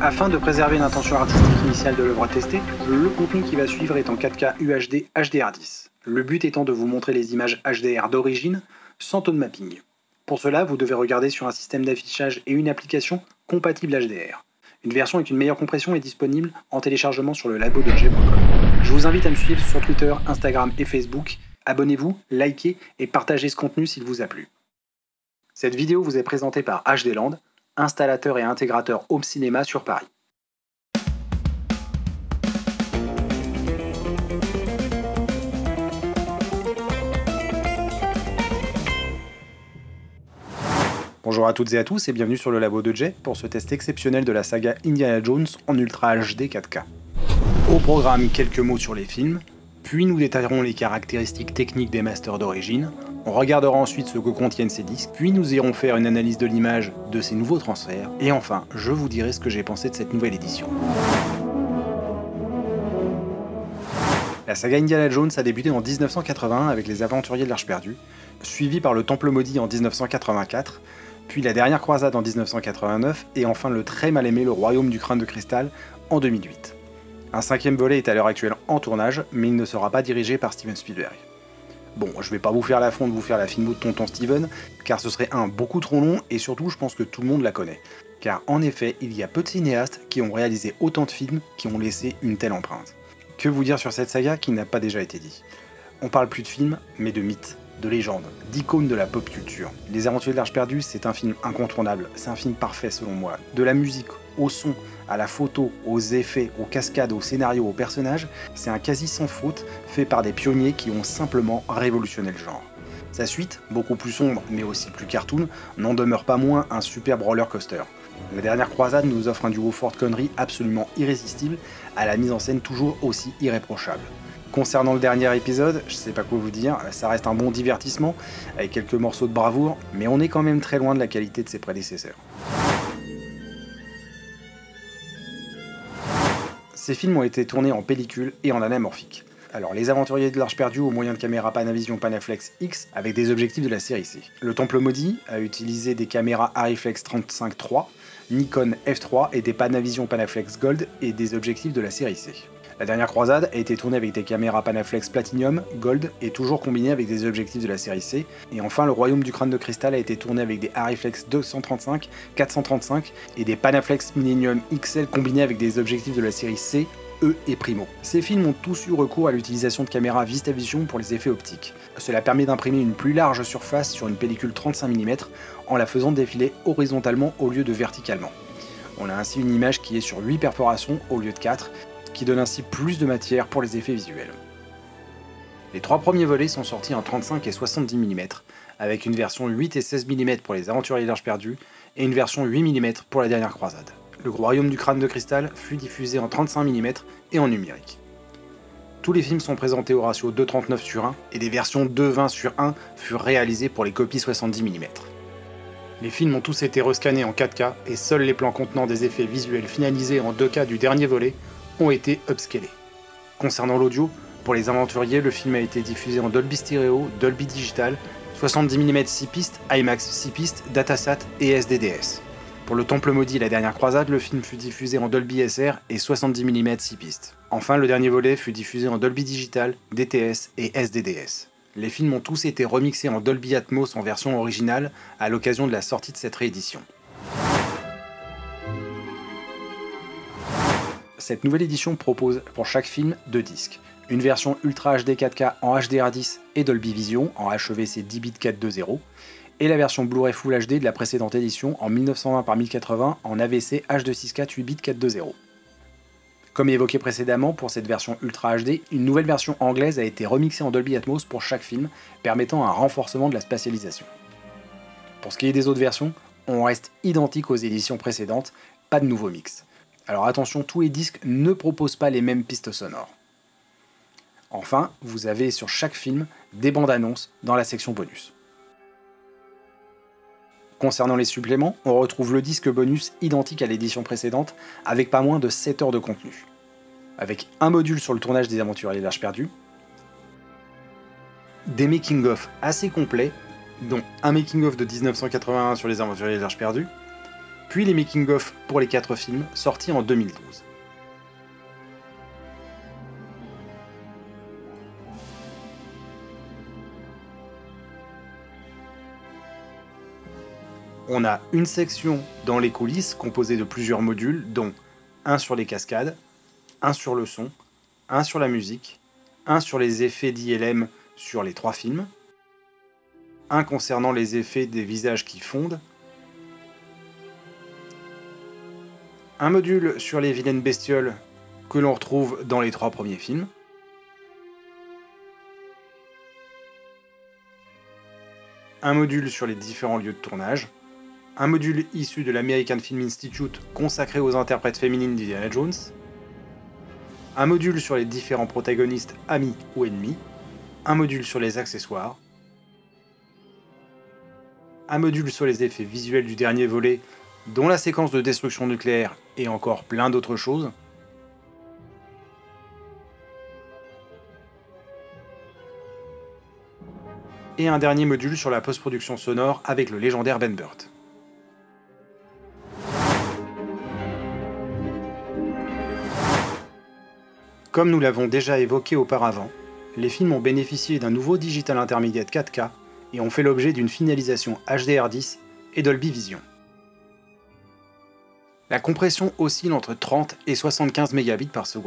Afin de préserver l'intention artistique initiale de l'œuvre à tester, le contenu qui va suivre est en 4K UHD HDR10. Le but étant de vous montrer les images HDR d'origine, sans tone mapping. Pour cela, vous devez regarder sur un système d'affichage et une application compatible HDR. Une version avec une meilleure compression est disponible en téléchargement sur lelabodejay.com. Je vous invite à me suivre sur Twitter, Instagram et Facebook. Abonnez-vous, likez et partagez ce contenu s'il vous a plu. Cette vidéo vous est présentée par HDLand, installateur et intégrateur home cinéma sur Paris. Bonjour à toutes et à tous et bienvenue sur le Labo de Jay pour ce test exceptionnel de la saga Indiana Jones en Ultra HD 4K. Au programme, quelques mots sur les films, puis nous détaillerons les caractéristiques techniques des masters d'origine. On regardera ensuite ce que contiennent ces disques, puis nous irons faire une analyse de l'image de ces nouveaux transferts, et enfin, je vous dirai ce que j'ai pensé de cette nouvelle édition. La saga Indiana Jones a débuté en 1981 avec les Aventuriers de l'Arche perdue, suivi par le Temple maudit en 1984, puis la dernière croisade en 1989, et enfin le très mal aimé Le Royaume du Crâne de Cristal en 2008. Un cinquième volet est à l'heure actuelle en tournage, mais il ne sera pas dirigé par Steven Spielberg. Bon, je vais pas vous faire l'affront de vous faire la filmo de tonton Steven, car ce serait beaucoup trop long, et surtout je pense que tout le monde la connaît. Car en effet, il y a peu de cinéastes qui ont réalisé autant de films qui ont laissé une telle empreinte. Que vous dire sur cette saga qui n'a pas déjà été dit? On parle plus de films, mais de mythes, de légendes, d'icônes de la pop culture. Les Aventuriers de l'Arche perdue, c'est un film incontournable, c'est un film parfait selon moi. De la musique, au son, à la photo, aux effets, aux cascades, aux scénarios, aux personnages, c'est un quasi sans faute fait par des pionniers qui ont simplement révolutionné le genre. Sa suite, beaucoup plus sombre mais aussi plus cartoon, n'en demeure pas moins un superbe roller coaster. La dernière croisade nous offre un duo Ford Connery absolument irrésistible, à la mise en scène toujours aussi irréprochable. Concernant le dernier épisode, je sais pas quoi vous dire, ça reste un bon divertissement, avec quelques morceaux de bravoure, mais on est quand même très loin de la qualité de ses prédécesseurs. Ces films ont été tournés en pellicule et en anamorphique. Alors, les Aventuriers de l'Arche perdue au moyen de caméras Panavision Panaflex X avec des objectifs de la série C. Le Temple maudit a utilisé des caméras Arriflex 35 III, Nikon F3 et des Panavision Panaflex Gold et des objectifs de la série C. La dernière croisade a été tournée avec des caméras Panaflex Platinum, Gold et toujours combinée avec des objectifs de la série C. Et enfin, le Royaume du Crâne de Cristal a été tourné avec des Arriflex 235, 435 et des Panaflex Millennium XL combinés avec des objectifs de la série C, E et Primo. Ces films ont tous eu recours à l'utilisation de caméras VistaVision pour les effets optiques. Cela permet d'imprimer une plus large surface sur une pellicule 35 mm en la faisant défiler horizontalement au lieu de verticalement. On a ainsi une image qui est sur 8 perforations au lieu de 4, qui donne ainsi plus de matière pour les effets visuels. Les trois premiers volets sont sortis en 35 et 70 mm, avec une version 8 et 16 mm pour les Aventuriers de l'Arche perdue et une version 8 mm pour la dernière croisade. Le Royaume du Crâne de Cristal fut diffusé en 35 mm et en numérique. Tous les films sont présentés au ratio 2:39:1 et des versions 2:20:1 furent réalisées pour les copies 70 mm. Les films ont tous été rescannés en 4K et seuls les plans contenant des effets visuels finalisés en 2K du dernier volet ont été upscalés. Concernant l'audio, pour les Aventuriers, le film a été diffusé en Dolby Stéréo, Dolby Digital, 70 mm 6 pistes, IMAX 6 pistes, Datasat et SDDS. Pour le Temple maudit et la dernière croisade, le film fut diffusé en Dolby SR et 70 mm 6 pistes. Enfin, le dernier volet fut diffusé en Dolby Digital, DTS et SDDS. Les films ont tous été remixés en Dolby Atmos en version originale à l'occasion de la sortie de cette réédition. Cette nouvelle édition propose pour chaque film 2 disques, une version Ultra HD 4K en HDR10 et Dolby Vision en HEVC 10 bits 4.2.0 et la version Blu-ray Full HD de la précédente édition en 1920x1080 en AVC H.264 8 bits 4.2.0. Comme évoqué précédemment, pour cette version Ultra HD, une nouvelle version anglaise a été remixée en Dolby Atmos pour chaque film, permettant un renforcement de la spatialisation. Pour ce qui est des autres versions, on reste identique aux éditions précédentes, pas de nouveau mix. Alors attention, tous les disques ne proposent pas les mêmes pistes sonores. Enfin, vous avez sur chaque film des bandes annonces dans la section bonus. Concernant les suppléments, on retrouve le disque bonus identique à l'édition précédente, avec pas moins de 7 heures de contenu. Avec un module sur le tournage des Aventuriers de l'Arche perdue, des making-of assez complets, dont un making-of de 1981 sur les aventuriers de l'Arche perdue, puis les making-of pour les 4 films sortis en 2012. On a une section dans les coulisses composée de plusieurs modules, dont un sur les cascades, un sur le son, un sur la musique, un sur les effets d'ILM sur les 3 films, un concernant les effets des visages qui fondent, un module sur les vilaines bestioles que l'on retrouve dans les 3 premiers films, un module sur les différents lieux de tournage, un module issu de l'American Film Institute consacré aux interprètes féminines d'Indiana Jones, un module sur les différents protagonistes amis ou ennemis, un module sur les accessoires, un module sur les effets visuels du dernier volet, dont la séquence de destruction nucléaire et encore plein d'autres choses, et un dernier module sur la post-production sonore avec le légendaire Ben Burtt. Comme nous l'avons déjà évoqué auparavant, les films ont bénéficié d'un nouveau digital intermédiaire 4K et ont fait l'objet d'une finalisation HDR10 et Dolby Vision. La compression oscille entre 30 et 75 Mbps,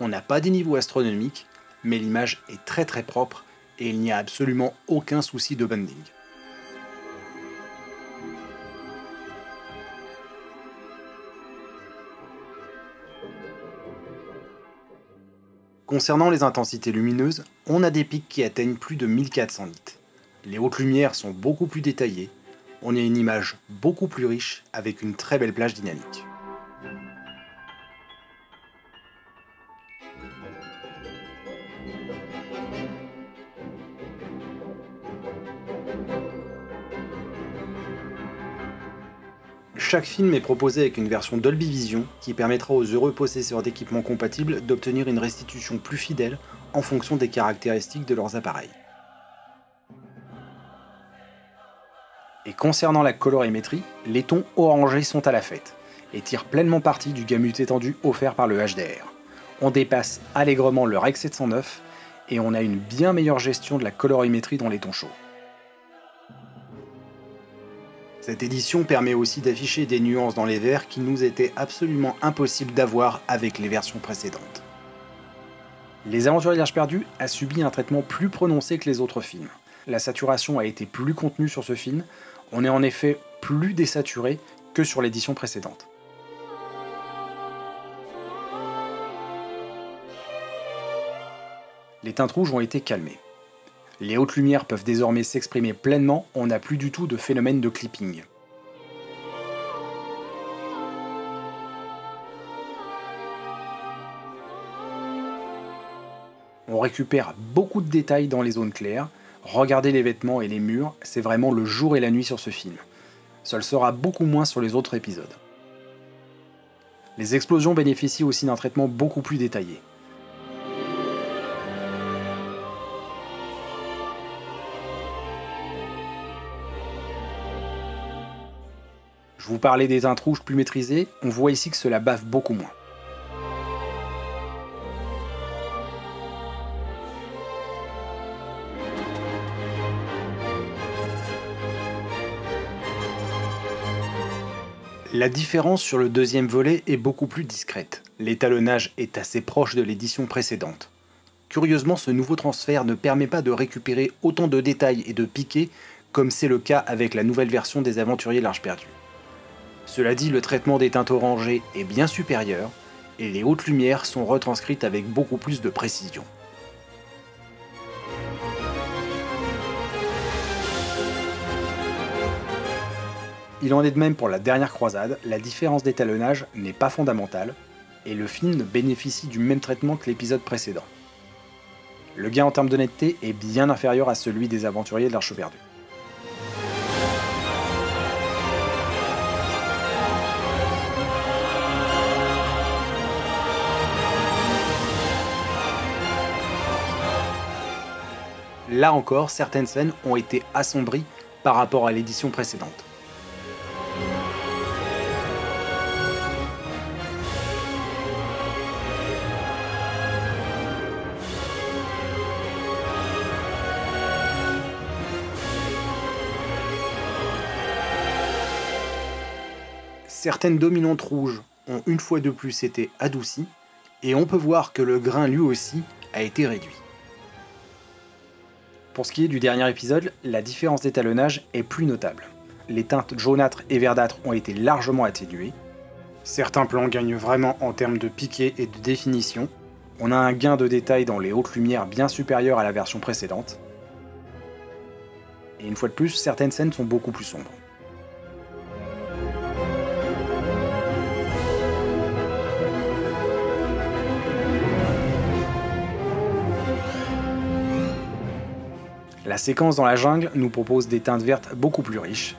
on n'a pas des niveaux astronomiques, mais l'image est très très propre et il n'y a absolument aucun souci de banding. Concernant les intensités lumineuses, on a des pics qui atteignent plus de 1400 nits. Les hautes lumières sont beaucoup plus détaillées, on a une image beaucoup plus riche avec une très belle plage dynamique. Chaque film est proposé avec une version Dolby Vision qui permettra aux heureux possesseurs d'équipements compatibles d'obtenir une restitution plus fidèle en fonction des caractéristiques de leurs appareils. Et concernant la colorimétrie, les tons orangés sont à la fête et tirent pleinement parti du gamut étendu offert par le HDR. On dépasse allègrement le REC 709 et on a une bien meilleure gestion de la colorimétrie dans les tons chauds. Cette édition permet aussi d'afficher des nuances dans les verts qui nous étaient absolument impossibles d'avoir avec les versions précédentes. Les Aventuriers de l'Arche perdue a subi un traitement plus prononcé que les autres films. La saturation a été plus contenue sur ce film, on est en effet plus désaturé que sur l'édition précédente. Les teintes rouges ont été calmées. Les hautes lumières peuvent désormais s'exprimer pleinement, on n'a plus du tout de phénomène de clipping. On récupère beaucoup de détails dans les zones claires, regardez les vêtements et les murs, c'est vraiment le jour et la nuit sur ce film. Ça le sera beaucoup moins sur les autres épisodes. Les explosions bénéficient aussi d'un traitement beaucoup plus détaillé. Je vous parlais des teintes rouges plus maîtrisées, on voit ici que cela bave beaucoup moins. La différence sur le deuxième volet est beaucoup plus discrète. L'étalonnage est assez proche de l'édition précédente. Curieusement, ce nouveau transfert ne permet pas de récupérer autant de détails et de piquets comme c'est le cas avec la nouvelle version des Aventuriers de l'Arche perdue. Cela dit, le traitement des teintes orangées est bien supérieur et les hautes lumières sont retranscrites avec beaucoup plus de précision. Il en est de même pour la dernière croisade, la différence d'étalonnage n'est pas fondamentale et le film bénéficie du même traitement que l'épisode précédent. Le gain en termes de netteté est bien inférieur à celui des Aventuriers de l'Arche perdue. Là encore, certaines scènes ont été assombries par rapport à l'édition précédente. Certaines dominantes rouges ont une fois de plus été adoucies, et on peut voir que le grain lui aussi a été réduit. Pour ce qui est du dernier épisode, la différence d'étalonnage est plus notable. Les teintes jaunâtres et verdâtres ont été largement atténuées. Certains plans gagnent vraiment en termes de piqué et de définition. On a un gain de détail dans les hautes lumières bien supérieur à la version précédente. Et une fois de plus, certaines scènes sont beaucoup plus sombres. La séquence dans la jungle nous propose des teintes vertes beaucoup plus riches.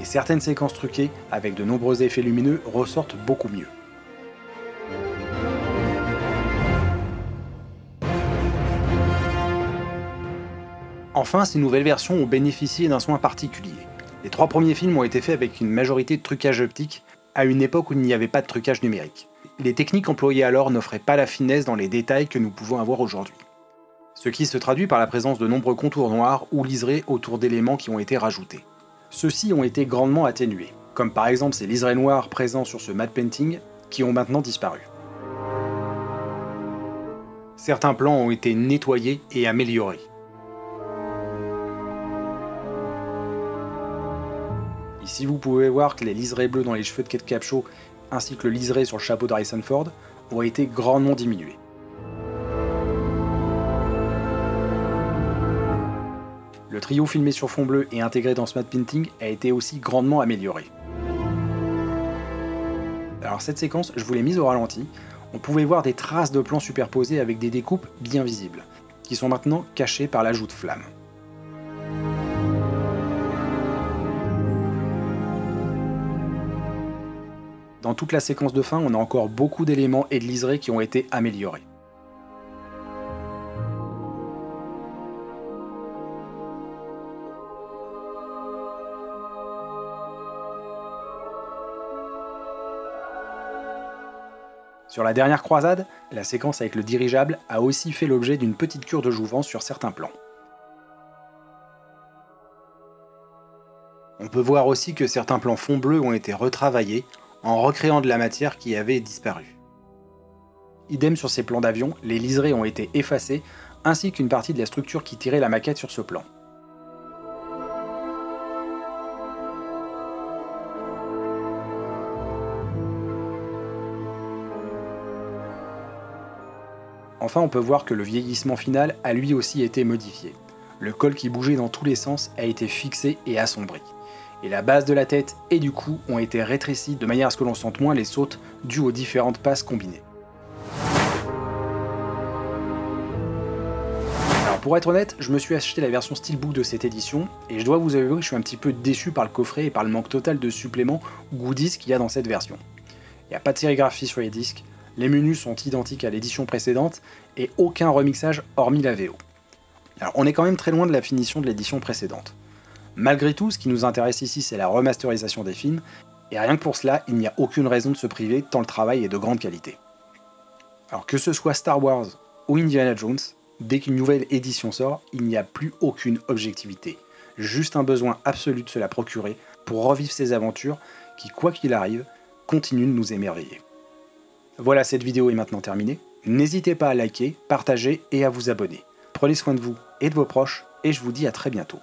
Et certaines séquences truquées avec de nombreux effets lumineux ressortent beaucoup mieux. Enfin, ces nouvelles versions ont bénéficié d'un soin particulier. Les trois premiers films ont été faits avec une majorité de trucage optique, à une époque où il n'y avait pas de trucage numérique. Les techniques employées alors n'offraient pas la finesse dans les détails que nous pouvons avoir aujourd'hui. Ce qui se traduit par la présence de nombreux contours noirs ou liserés autour d'éléments qui ont été rajoutés. Ceux-ci ont été grandement atténués, comme par exemple ces liserés noirs présents sur ce matte painting, qui ont maintenant disparu. Certains plans ont été nettoyés et améliorés. Ici, vous pouvez voir que les liserés bleus dans les cheveux de Kate Capshaw ainsi que le liseré sur le chapeau d'Harrison Ford ont été grandement diminués. Le trio filmé sur fond bleu et intégré dans ce matte painting a été aussi grandement amélioré. Alors cette séquence, je vous l'ai mise au ralenti, on pouvait voir des traces de plans superposés avec des découpes bien visibles, qui sont maintenant cachées par l'ajout de flammes. Dans toute la séquence de fin, on a encore beaucoup d'éléments et de liserés qui ont été améliorés. Sur la dernière croisade, la séquence avec le dirigeable a aussi fait l'objet d'une petite cure de jouvence sur certains plans. On peut voir aussi que certains plans fond bleu ont été retravaillés, en recréant de la matière qui avait disparu. Idem sur ces plans d'avion, les liserés ont été effacés, ainsi qu'une partie de la structure qui tirait la maquette sur ce plan. Enfin, on peut voir que le vieillissement final a lui aussi été modifié. Le col qui bougeait dans tous les sens a été fixé et assombri. Et la base de la tête et du cou ont été rétrécis de manière à ce que l'on sente moins les sautes dues aux différentes passes combinées. Alors pour être honnête, je me suis acheté la version Steelbook de cette édition, et je dois vous avouer que je suis un petit peu déçu par le coffret et par le manque total de suppléments goodies qu'il y a dans cette version. Il n'y a pas de sérigraphie sur les disques, les menus sont identiques à l'édition précédente, et aucun remixage hormis la VO. Alors on est quand même très loin de la finition de l'édition précédente. Malgré tout, ce qui nous intéresse ici, c'est la remasterisation des films, et rien que pour cela, il n'y a aucune raison de se priver tant le travail est de grande qualité. Alors que ce soit Star Wars ou Indiana Jones, dès qu'une nouvelle édition sort, il n'y a plus aucune objectivité, juste un besoin absolu de se la procurer pour revivre ces aventures qui, quoi qu'il arrive, continuent de nous émerveiller. Voilà, cette vidéo est maintenant terminée. N'hésitez pas à liker, partager et à vous abonner. Prenez soin de vous et de vos proches, et je vous dis à très bientôt.